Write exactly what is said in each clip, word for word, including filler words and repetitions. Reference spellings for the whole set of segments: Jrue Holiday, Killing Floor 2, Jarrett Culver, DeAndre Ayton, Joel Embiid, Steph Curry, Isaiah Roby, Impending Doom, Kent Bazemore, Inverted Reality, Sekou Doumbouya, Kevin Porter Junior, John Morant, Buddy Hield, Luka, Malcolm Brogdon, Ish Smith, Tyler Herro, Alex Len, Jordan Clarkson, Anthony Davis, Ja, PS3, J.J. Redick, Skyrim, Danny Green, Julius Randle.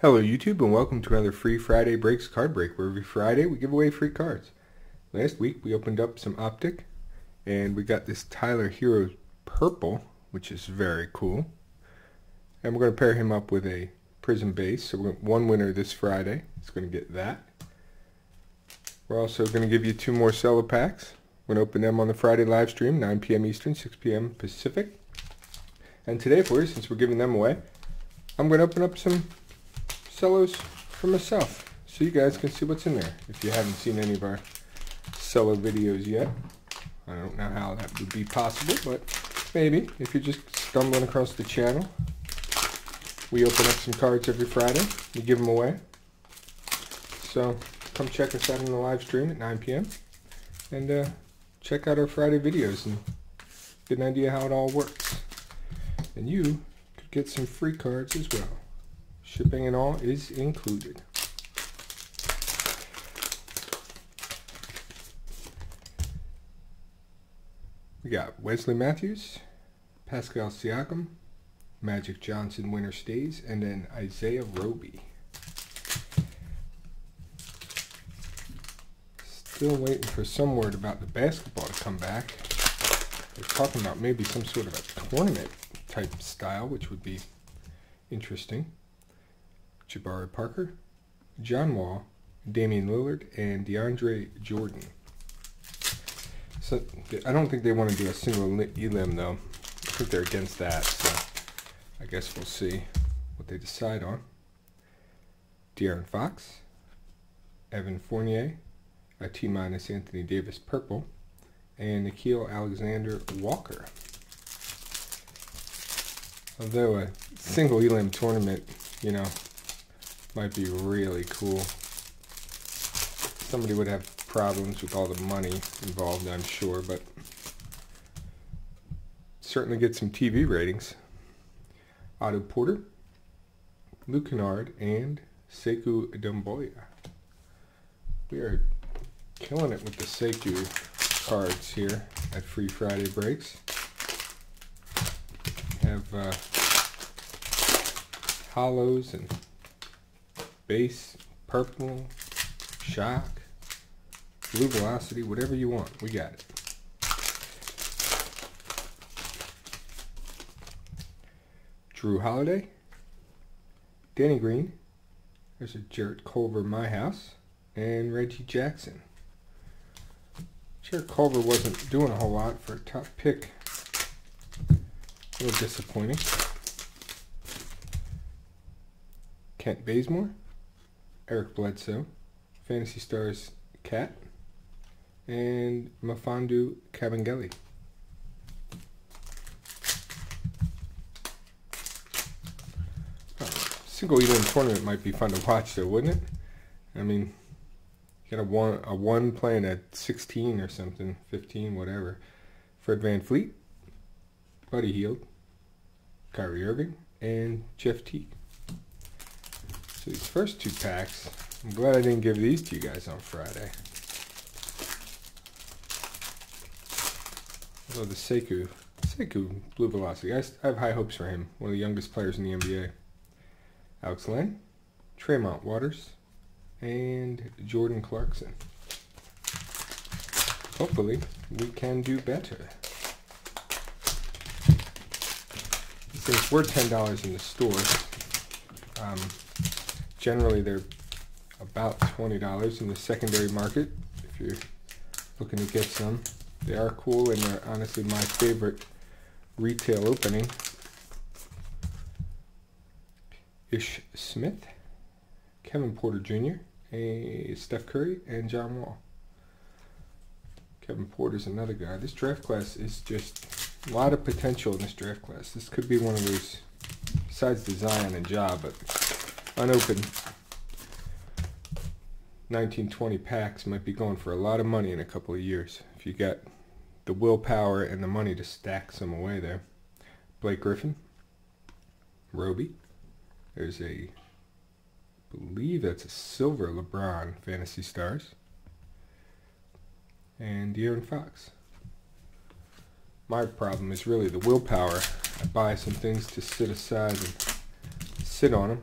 Hello YouTube and welcome to another Free Friday Breaks Card Break, where every Friday we give away free cards. Last week we opened up some Optic and we got this Tyler Herro purple, which is very cool. And we're going to pair him up with a Prism Base, so we're going to one winner this Friday. It's going to get that. We're also going to give you two more Cello Packs. We're going to open them on the Friday live stream, nine p m Eastern, six p m Pacific. And today for you, since we're giving them away, I'm going to open up some Cellos for myself so you guys can see what's in there if you haven't seen any of our Cello videos yet. I don't know how that would be possible, but maybe if you're just stumbling across the channel. We open up some cards every Friday, we give them away, so come check us out on the live stream at nine p m and uh, check out our Friday videos and get an idea how it all works, and you could get some free cards as well. Shipping and all is included. We got Wesley Matthews, Pascal Siakam, Magic Johnson winner stays, and then Isaiah Roby. Still waiting for some word about the basketball to come back. They're talking about maybe some sort of a tournament type style, which would be interesting. Jabari Parker, John Wall, Damian Lillard, and DeAndre Jordan. So I don't think they want to do a single elim though. I think they're against that, so I guess we'll see what they decide on. De'Aaron Fox, Evan Fournier, a T minus Anthony Davis purple, and Nickeil Alexander-Walker. Although a single elim tournament, you know, might be really cool. Somebody would have problems with all the money involved, I'm sure, but certainly get some T V ratings. Otto Porter, Luke Kennard, and Sekou Doumbouya. We are killing it with the Sekou cards here at Free Friday Breaks. Have uh, hollows and base, purple, shock, blue velocity, whatever you want, we got it. Jrue Holiday, Danny Green, there's a Jarrett Culver My House, and Reggie Jackson. Jarrett Culver wasn't doing a whole lot for a top pick. A little disappointing. Kent Bazemore, Eric Bledsoe, Fantasy Stars Cat, and Mfiondu Kabengele. Oh, single elim tournament might be fun to watch though, wouldn't it? I mean, you got a one, a one playing at sixteen or something, fifteen, whatever. Fred VanVleet, Buddy Hield, Kyrie Irving, and Jeff Teague. So these first two packs, I'm glad I didn't give these to you guys on Friday. Although the Sekou, Sekou blue velocity, I, I have high hopes for him. One of the youngest players in the N B A. Alex Len, Tremont Waters, and Jordan Clarkson. Hopefully, we can do better. Since we're ten dollars in the store, um, generally they're about twenty dollars in the secondary market if you're looking to get some. They are cool and they're honestly my favorite retail opening. Ish Smith, Kevin Porter Junior, a Steph Curry, and John Wall. Kevin Porter's another guy. This draft class is just a lot of potential in this draft class. This could be one of those, besides design and Ja, but unopened nineteen twenty packs might be going for a lot of money in a couple of years if you got the willpower and the money to stack some away there. Blake Griffin, Roby, there's a, I believe that's a silver LeBron Fantasy Stars, and De'Aaron Fox. My problem is really the willpower. I buy some things to sit aside and sit on them,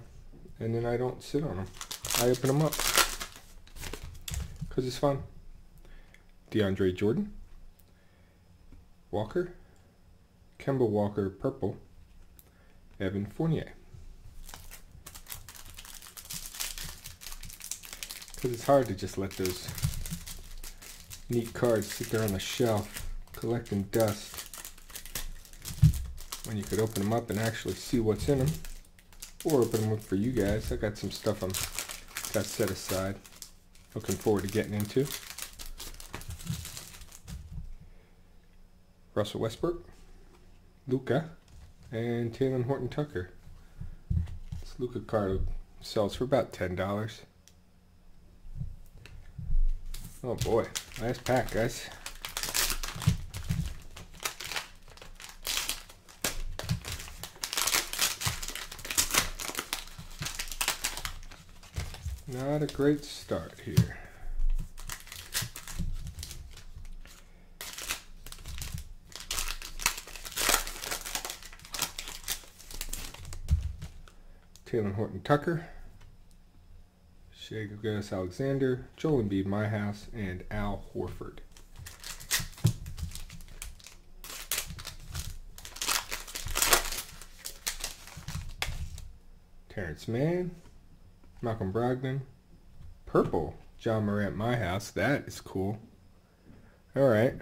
and then I don't sit on them. I open them up because it's fun. DeAndre Jordan, Walker, Kemba Walker purple, Evan Fournier. Because it's hard to just let those neat cards sit there on the shelf collecting dust when you could open them up and actually see what's in them, or open them up for you guys. I got some stuff I'm got set aside, looking forward to getting into. Russell Westbrook, Luka, and Talen Horton-Tucker. This Luka card sells for about ten dollars. Oh boy, last pack, guys. Not a great start here. Talen Horton-Tucker, Sekou Alexander, Joel Embiid, My House, and Al Horford. Terrence Mann, Malcolm Brogdon, purple, John Morant, My House. That is cool. All right.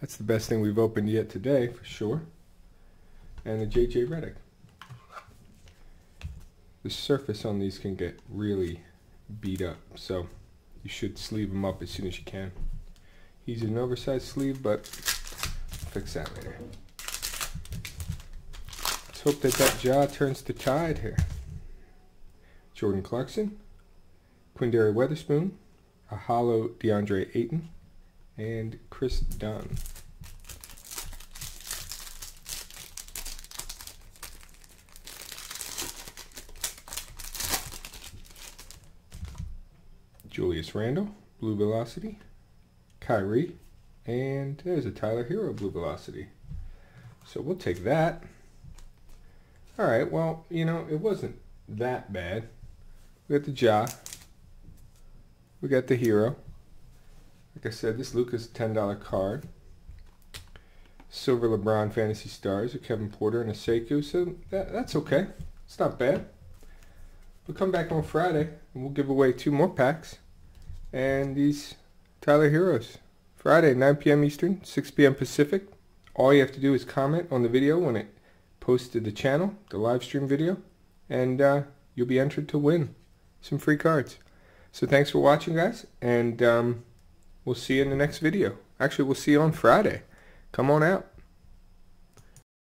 That's the best thing we've opened yet today, for sure. And the J J Redick. The surface on these can get really beat up, so you should sleeve them up as soon as you can. He's an oversized sleeve, but I'll fix that later. Let's hope that that Ja turns the tide here. Jordan Clarkson, Quindary Weatherspoon, a hollow DeAndre Ayton, and Chris Dunn. Julius Randle, Blue Velocity, Kyrie, and there's a Tyler Herro Blue Velocity. So we'll take that. Alright, well, you know, it wasn't that bad. We got the Ja. We got the Herro. Like I said, this Luka's a ten dollar card. Silver LeBron Fantasy Stars, a Kevin Porter, and a Sekou. So that, that's okay. It's not bad. We'll come back on Friday, and we'll give away two more packs. And these Tyler Herros. Friday, nine P M Eastern, six P M Pacific. All you have to do is comment on the video when it posts to the channel, the live stream video, and uh, you'll be entered to win some free cards. So thanks for watching, guys, and um, we'll see you in the next video. Actually, we'll see you on Friday. Come on out.